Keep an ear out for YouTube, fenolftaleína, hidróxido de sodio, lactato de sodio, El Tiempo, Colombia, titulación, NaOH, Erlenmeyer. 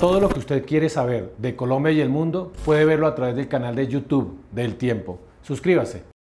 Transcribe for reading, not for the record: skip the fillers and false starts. Todo lo que usted quiere saber de Colombia y el mundo puede verlo a través del canal de YouTube de El Tiempo. Suscríbase.